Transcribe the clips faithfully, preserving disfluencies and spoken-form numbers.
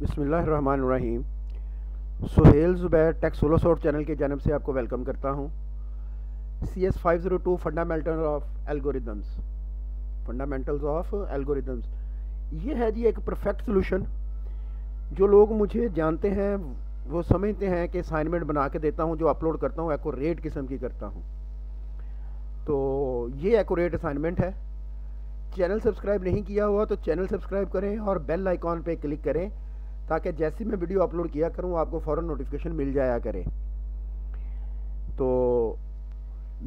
बिस्मिल्लाहिर्रहमानिर्रहीम। Sohail Zubair tech solo soft channel की जानिब से आपको वेलकम करता हूँ। C S five zero two fundamental of algorithms fundamentals of algorithms ये है जी एक परफेक्ट सॉल्यूशन। जो लोग मुझे जानते हैं वो समझते हैं कि असाइनमेंट बना के देता हूँ, जो अपलोड करता हूँ एक्यूरेट किस्म की करता हूँ, तो ये एक्यूरेट असाइनमेंट है। चैनल सब्सक्राइब नहीं किया हुआ तो चैनल सब्सक्राइब करें और बेल आइकॉन पे क्लिक करें ताकि जैसे मैं वीडियो अपलोड किया करूँ आपको फ़ौरन नोटिफिकेशन मिल जाया करे। तो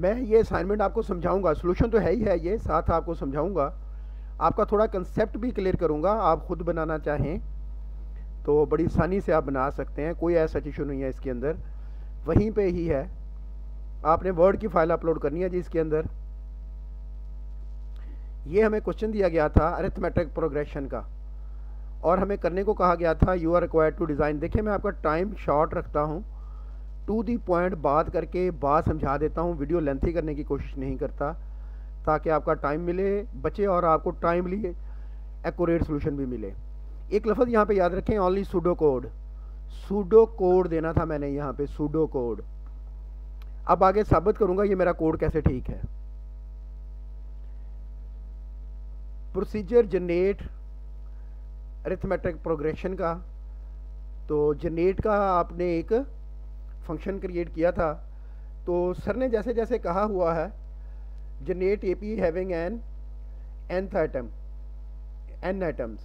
मैं ये असाइनमेंट आपको समझाऊँगा, सोल्यूशन तो है ही है, ये साथ आपको समझाऊँगा, आपका थोड़ा कंसेप्ट भी क्लियर करूँगा। आप ख़ुद बनाना चाहें तो बड़ी आसानी से आप बना सकते हैं, कोई ऐसा इशू नहीं है इसके अंदर। वहीं पे ही है, आपने वर्ड की फाइल अपलोड करनी है जी। इसके अंदर ये हमें क्वेश्चन दिया गया था अरिथमेटिक प्रोग्रेशन का और हमें करने को कहा गया था। You are required to design. देखिए मैं आपका टाइम शॉर्ट रखता हूँ, टू दी पॉइंट बात करके बात समझा देता हूँ, वीडियो लेंथी करने की कोशिश नहीं करता ताकि आपका टाइम मिले बचे और आपको टाइमली एक्यूरेट सोल्यूशन भी मिले। एक लफ्ज़ यहाँ पे याद रखें, only pseudo code, pseudo code देना था मैंने यहाँ पे, सूडो कोड। अब आगे साबित करूँगा ये मेरा कोड कैसे ठीक है। प्रोसीजर जनरेट अरिथमेटिक प्रोग्रेशन का, तो जनरेट का आपने एक फंक्शन क्रिएट किया था, तो सर ने जैसे जैसे कहा हुआ है generate A P having an nth item n items,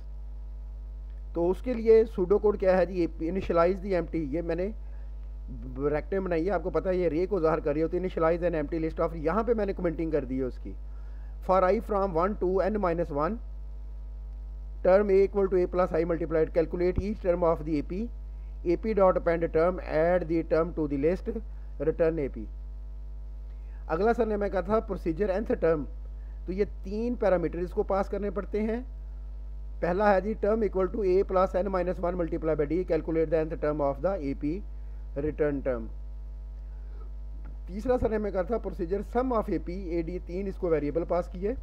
तो उसके लिए सूडो कोड क्या है जी, इनिशियलाइज दी एम्प्टी। ये मैंने ब्रैकेट बनाई है, आपको पता है ये रे को ज़ाहिर कर रही होती है। Initialize an empty list of, यहाँ पे मैंने कमेंटिंग कर दी है उसकी। For I from one to n minus one term a equal to a plus i multiplied, calculate each term of the A P, A P dot append term, add the term to the list, return A P. अगला sir ने मैं कहा था procedure nth term, तो ये तीन parameter इसको पास करने पड़ते हैं। पहला है जी term equal to a plus n minus one multiply by d, calculate the nth term of the A P, return term. तीसरा सर ने मैं कहा था procedure sum of A P a d, तीन इसको वेरिएबल पास किए,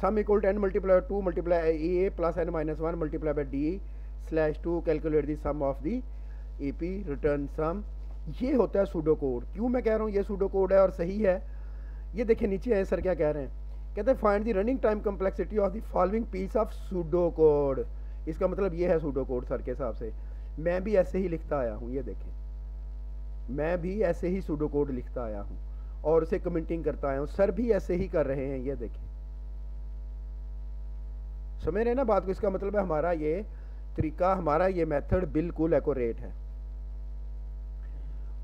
sum equal to n multiply two multiply a plus n minus one multiply by d slash two, calculate the sum of the A P, return sum. ये होता है pseudo code. क्यों मैं कह रहा हूँ ये सूडो कोड है और सही है, ये देखिए नीचे है सर क्या कह रहे हैं, कहते हैं find the running time complexity of the following piece of pseudo code. इसका मतलब ये है सूडो कोड सर के हिसाब से। मैं भी ऐसे ही लिखता आया हूँ, ये देखें मैं भी ऐसे ही सूडो कोड लिखता आया हूँ और उसे कमेंटिंग करता आया हूँ, सर भी ऐसे ही कर रहे हैं। ये देखें, समझ रहे ना बात को, इसका मतलब है हमारा ये तरीका, हमारा ये मेथड बिल्कुल एक्यूरेट है।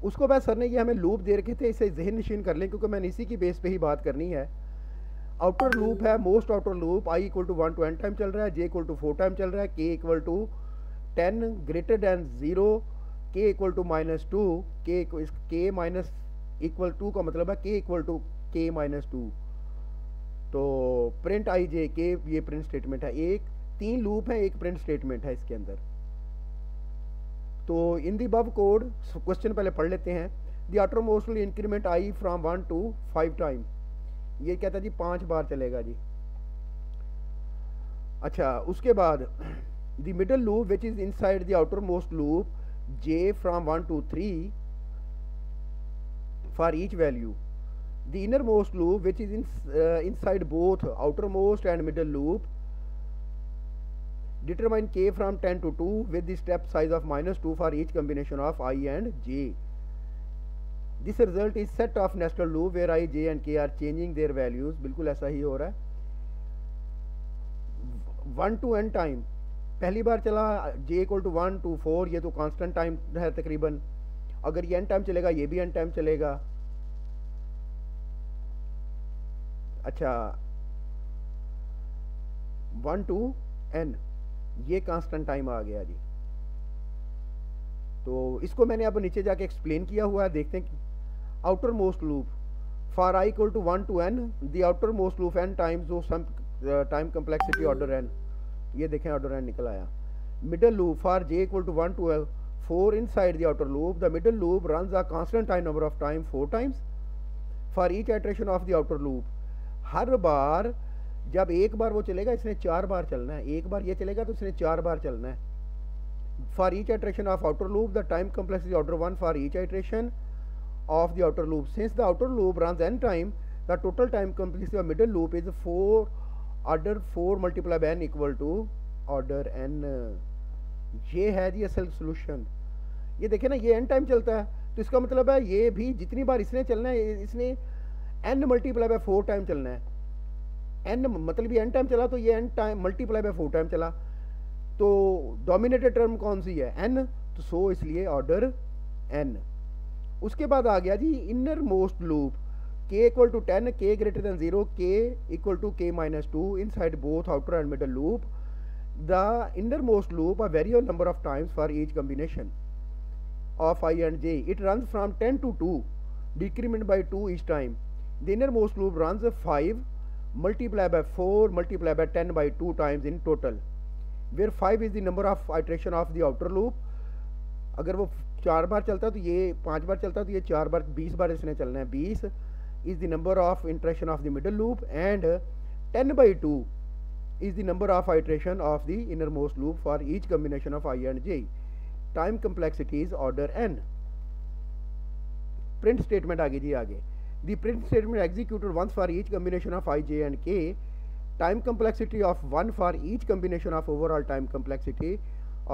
उसको बाद सर ने ये हमें लूप दे रखे थे, इसे जहन नशीन कर लें क्योंकि मैंने इसी की बेस पे ही बात करनी है। आउटर लूप है, most outer loop, i equal to one to n time चल रहा है, j equal to four time चल रहा है, k equal to ten greater than zero, k equal to minus two, k k minus equal to का मतलब है k equal to k minus two, तो प्रिंट आई जे के, ये print statement है। एक तीन लूप है, एक प्रिंट स्टेटमेंट है इसके अंदर। तो इन दी बब कोड क्वेश्चन पहले पढ़ लेते हैं। The outer most will increment I from one to five time, ये कहता है जी पाँच बार चलेगा जी। अच्छा, उसके बाद the middle loop which is inside the outer most loop J from one to three for each value, the inner most loop which is inside both outer most and middle loop, determine k from ten to two with the step size of minus two for each combination of I and j, this result is set of nested loop where i j and k are changing there values. बिल्कुल ऐसा ही हो रहा है। One to n time पहली बार चला, j equal to one to four, ये तो कांस्टेंट टाइम है तकरीबन, अगर ये एन टाइम चलेगा ये भी एन टाइम चलेगा। अच्छा, वन टू एन ये कांस्टेंट टाइम आ गया जी। तो इसको मैंने अब नीचे जाके एक्सप्लेन किया हुआ है, देखते हैं। Outer most loop for i equal to one to n the outer most loop n times जो some time complexity order N, ये देखें ऑर्डर एन निकल आया। Middle loop for j equal to one to four inside the outer loop the middle loop runs a constant time number of time four times for each iteration of the outer loop, हर बार जब एक बार वो चलेगा इसने चार बार चलना है, एक बार ये चलेगा तो इसने चार बार चलना है। For each iteration of outer loop the time complex is order one for each iteration of the outer loop. Since the outer loop runs N time the total time complexity of middle loop is four order four multiply by N equal to order N. ये है जी असल solution. ये देखें ना, ये N time चलता है तो इसका मतलब है ये भी जितनी बार इसने चलना है इसने N multiply by four time चलना है। एन मतलब ये एन टाइम चला तो ये N time multiply by four time चला, तो डोमिनेटेड टर्म कौन सी है? एन, तो सो इसलिए ऑर्डर एन। उसके बाद आ गया जी inner most loop k equal to ten, k greater than zero, k equal to k minus two inside both outer and middle loop. The innermost loop a variable number of times for each combination of I and J. It runs from ten to two, decrement by two each time. The innermost loop runs five multiplied by four multiplied by ten by two times in total, where five is the number of iteration of the outer loop. अगर वो चार बार चलता है तो ये पाँच बार चलता है तो ये चार बार बीस बार इसने चलना है। बीस is the number of iteration of the middle loop and ten by two is the number of iteration of the innermost loop for each combination of I and J. Time complexity is order n. Print statement आगे जी आगे. The print statement executed once for each combination of I, J and K. Time complexity of one for each combination of overall time complexity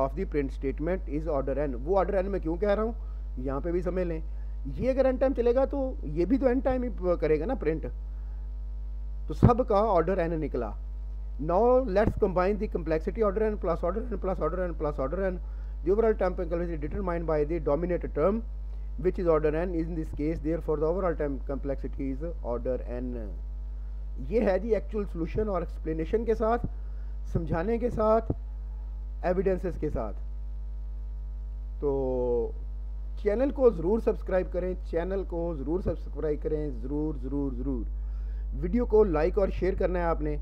of the print statement is order n. वो order n में क्यों कह रहा हूँ यहाँ पे भी समझ लें। ये अगर n time चलेगा तो ये भी तो n time ही करेगा ना print, तो सब का order n निकला। Now let's combine the complexity order n plus order n plus order n plus order n. The overall time complexity determined by the dominant term, which is order n. In this case, therefore, the overall time complexity is order n. ये है जी actual solution और explanation के साथ, समझाने के साथ, evidences के साथ। तो चैनल को ज़रूर सब्सक्राइब करें, चैनल को ज़रूर सब्सक्राइब करें, ज़रूर ज़रूर ज़रूर। वीडियो को लाइक और शेयर करना है आपने।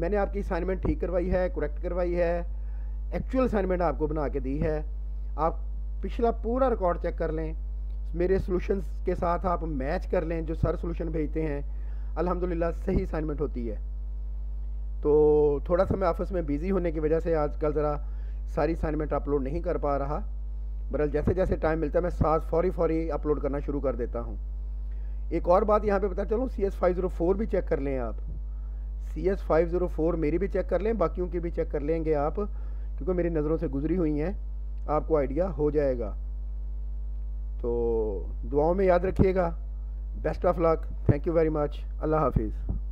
मैंने आपकी असाइनमेंट ठीक करवाई है, करेक्ट करवाई है, एक्चुअल असाइनमेंट आपको बना के दी है। आप पिछला पूरा रिकॉर्ड चेक कर लें, मेरे सॉल्यूशंस के साथ आप मैच कर लें। जो सर सॉल्यूशन भेजते हैं अल्हम्दुलिल्लाह सही असाइनमेंट होती है। तो थोड़ा सा मैं ऑफिस में बिज़ी होने की वजह से आजकल ज़रा सारी असाइनमेंट अपलोड नहीं कर पा रहा, बहरहाल जैसे जैसे टाइम मिलता है मैं साथ फौरी फौरी अपलोड करना शुरू कर देता हूँ। एक और बात यहाँ पर बता चलूँ, C S five zero four भी चेक कर लें आप, C S five zero four मेरी भी चेक कर लें, बाकियों की भी चेक कर लेंगे आप, क्योंकि मेरी नज़रों से गुजरी हुई हैं, आपको आइडिया हो जाएगा। तो दुआओं में याद रखिएगा, best of luck, thank you very much, अल्लाह हाफिज़।